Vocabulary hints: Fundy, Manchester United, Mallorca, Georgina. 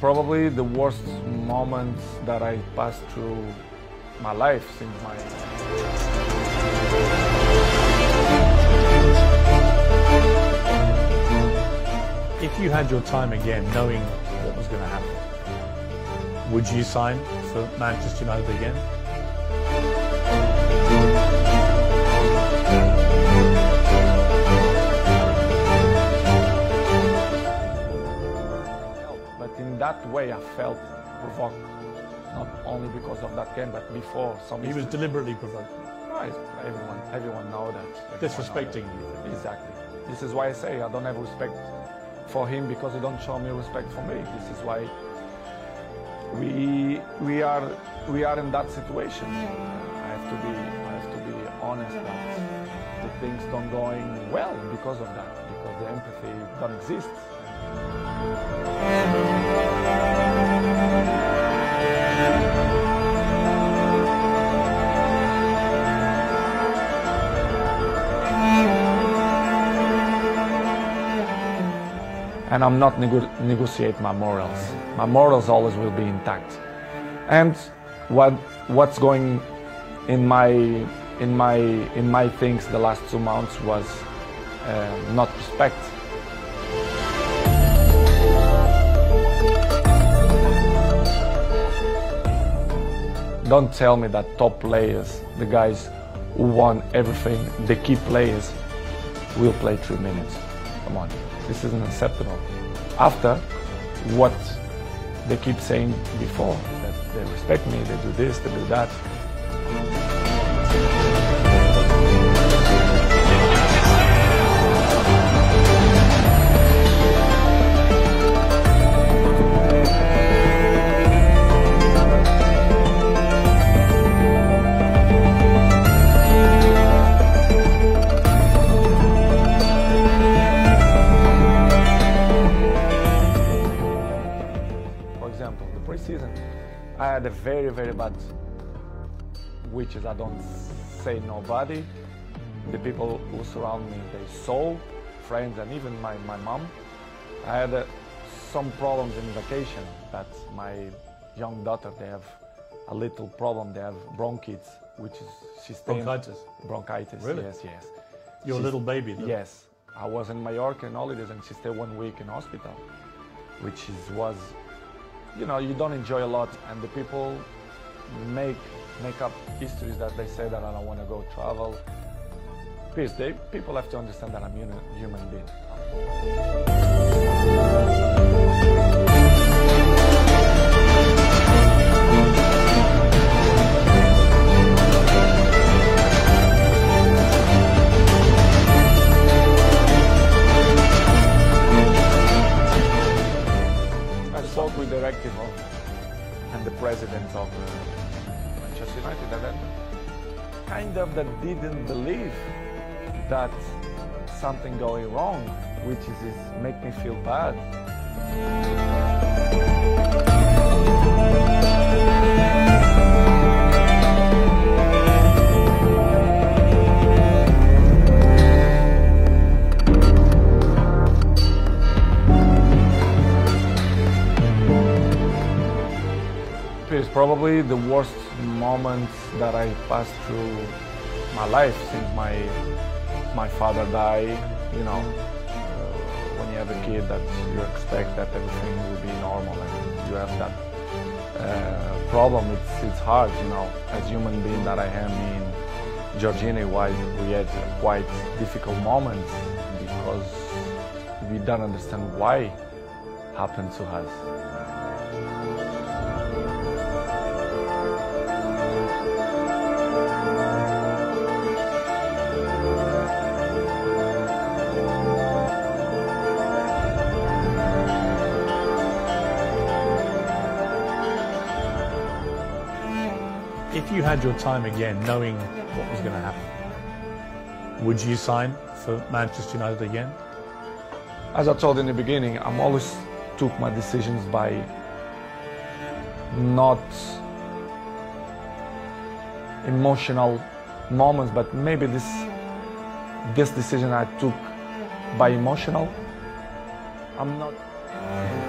probably the worst moment that I passed through my life since my... If you had your time again, knowing what was going to happen, would you sign for Manchester United again? In that way, I felt provoked, not only because of that game, but before. He was deliberately provoked. Right, everyone knows that. Disrespecting you. Exactly. This is why I say I don't have respect for him, because he don't show me respect for me. This is why we are in that situation. I have to be honest that the things don't going well because of that, because the empathy don't exist. And I'm not negotiate my morals. My morals always will be intact. And what's going in my things the last 2 months was not respect. Don't tell me that top players, the guys who won everything, the key players, will play 3 minutes. Come on, this isn't acceptable. After what they keep saying before, that they respect me, they do this, they do that. Season, I had a very, very bad, which is I don't say nobody. The people who surround me, they saw, friends and even my mom. I had some problems in vacation that my young daughter, they have a little problem. They have bronchitis, which is she's bronchitis. Bronchitis. Really? Yes, yes. Your little baby. Though. Yes, I was in Mallorca in holidays and she stayed 1 week in hospital, which was. You know, you don't enjoy a lot, and the people make up histories that they say that I don't want to go travel. Please, people have to understand that I'm a human being. With the director and the president of Manchester United, and then kind of that didn't believe that something going wrong, which is make me feel bad. It's probably the worst moment that I passed through my life since my father died. You know, when you have a kid, that you expect that everything will be normal, and you have that problem. It's hard, you know. As human being that I am, me and Georgina, we had quite difficult moments because we don't understand why happened to us. If you had your time again, knowing what was going to happen, would you sign for Manchester United again? As I told in the beginning, I'm always took my decisions by not emotional moments, but maybe this decision I took by emotional. I'm not...